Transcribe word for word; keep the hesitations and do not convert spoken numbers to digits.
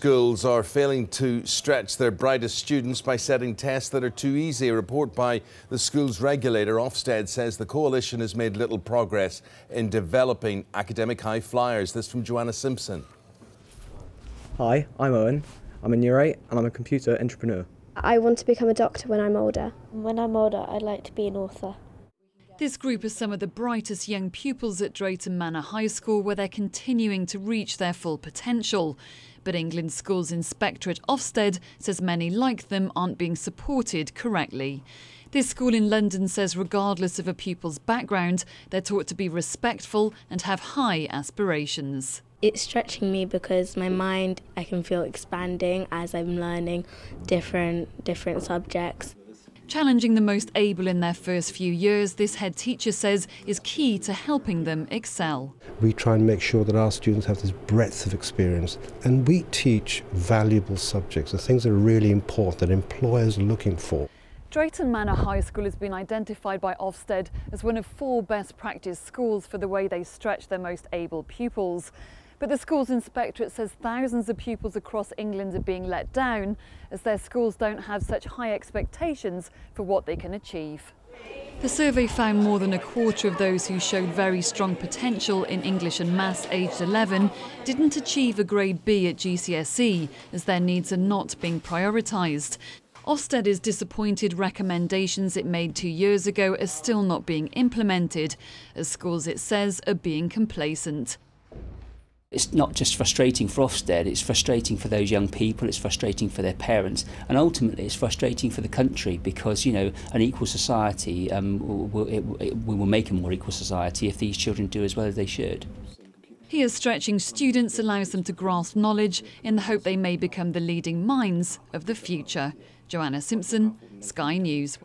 Schools are failing to stretch their brightest students by setting tests that are too easy. A report by the school's regulator, Ofsted, says the coalition has made little progress in developing academic high flyers. This from Joanna Simpson. Hi, I'm Owen. I'm a neuro and I'm a computer entrepreneur. I want to become a doctor when I'm older. When I'm older, I'd like to be an author. This group are some of the brightest young pupils at Drayton Manor High School, where they're continuing to reach their full potential. But England's Schools Inspectorate Ofsted says many like them aren't being supported correctly. This school in London says regardless of a pupil's background, they're taught to be respectful and have high aspirations. It's stretching me because my mind, I can feel expanding as I'm learning different, different subjects. Challenging the most able in their first few years, this head teacher says is key to helping them excel. We try and make sure that our students have this breadth of experience, and we teach valuable subjects, the things that are really important that employers are looking for. Drayton Manor High School has been identified by Ofsted as one of four best practice schools for the way they stretch their most able pupils. But the Schools Inspectorate says thousands of pupils across England are being let down as their schools don't have such high expectations for what they can achieve. The survey found more than a quarter of those who showed very strong potential in English and Maths aged eleven didn't achieve a grade B at G C S E as their needs are not being prioritised. Ofsted is disappointed recommendations it made two years ago are still not being implemented as schools, it says, are being complacent. It's not just frustrating for Ofsted, it's frustrating for those young people, it's frustrating for their parents, and ultimately it's frustrating for the country because, you know, an equal society, um, will, it, it, we will make a more equal society if these children do as well as they should. Here, stretching students allows them to grasp knowledge in the hope they may become the leading minds of the future. Joanna Simpson, Sky News.